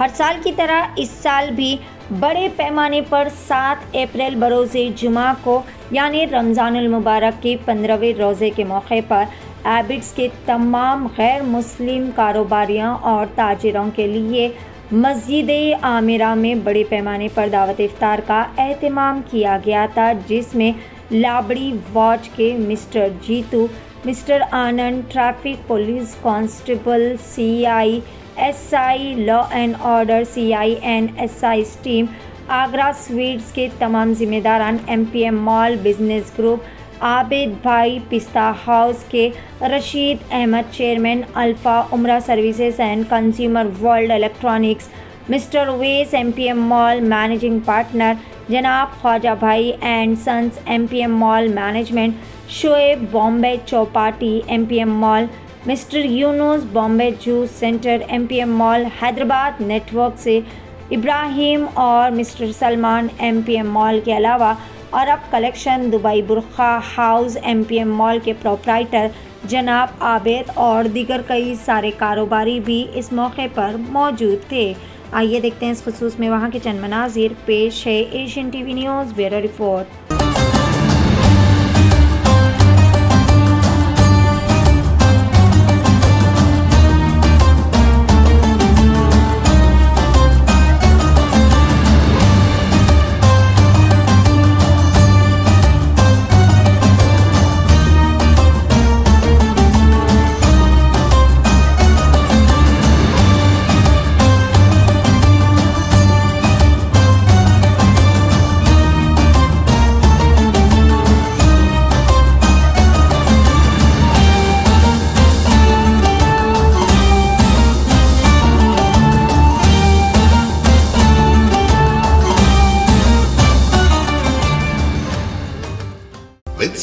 हर साल की तरह इस साल भी बड़े पैमाने पर 7 अप्रैल बरोज़े जुमा को यानी रमज़ानुल मुबारक के 15वें रोज़े के मौके पर एबिड्स के तमाम गैर मुस्लिम कारोबारियों और ताजिरों के लिए मस्जिद ए आमेरा में बड़े पैमाने पर दावत इफ्तार का एहतमाम किया गया था, जिसमें लाबड़ी वॉच के mister Jeetu, mister Anand, traffic police constable, CI, SI, law and order, CI and SI team, Agra sweets के तमाम जिम्मेदारान, MPM mall business group, Abid भाई, पिस्ता हाउस के Rashid Ahmed chairman, alpha Umrah services and consumer world electronics, mister वेस एमपीएम मॉल मैनेजिंग पार्टनर, जनाब ख्वाजा भाई and sons MPM mall management, Shoaib Bombay Chowpatty MPM mall, mister Yunus Bombay juice centre MPM mall Hyderabad network से इब्राहिम और मिस्टर सलमान एमपीएम मॉल के अलावा Arab collection Dubai बुरखा house MPM mall के proprietor जनाब आबिद और दीगर कई सारे कारोबारी भी इस मौके पर मौजूद थे। आइए देखते हैं इस खुसूस में वहाँ के चंद मनाजिर। पेश है Asian TV news bureau report.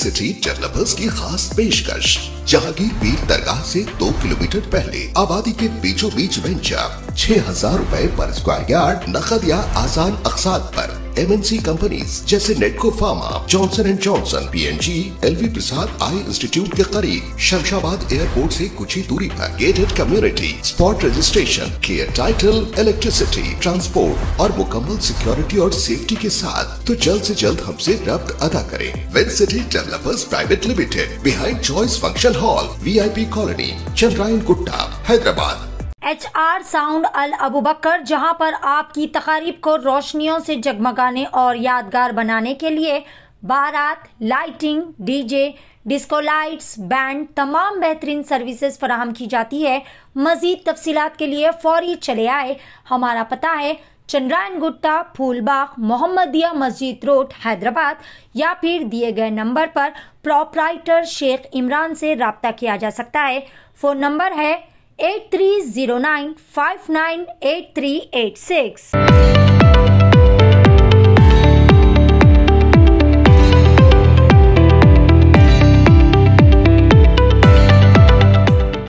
City developers की खास पेशकश, जहांगीर पीर दरगाह से 2 किलोमीटर पहले आबादी के बीचों बीच वेंचर 6,000 रूपए पर स्क्वायर यार्ड नकद या आसान अकसाद पर एमएनसी कंपनीज जैसे Natco pharma, Johnson and Johnson, PNG, LV Prasad eye institute के करीब, शमशाबाद एयरपोर्ट से कुछ ही दूरी पर, gated community, spot registration, clear title, electricity, transport और मुकम्मल सिक्योरिटी और सेफ्टी के साथ। तो जल्द से जल्द हमसे रब्त अदा करें। वेंड city developers private limited, behind choice function hall, VIP colony, Chandrayaan Gutta, Hyderabad. HR sound Al Abubakar, जहां पर आपकी तकारीब को रोशनियों से जगमगाने और यादगार बनाने के लिए बारात, lighting, DJ, disco lights, band, तमाम बेहतरीन सर्विसेज फराहम की जाती है। मजीद तफसीलात के लिए फौरी चले आए। हमारा पता है चंद्रायन गुट्टा, फूलबाग, मोहम्मदिया मस्जिद रोड, हैदराबाद, या फिर दिए गए नंबर पर प्रॉपराइटर शेख इमरान से रब्ता किया जा सकता है। फ़ोन नंबर है 8309598386।